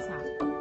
照相。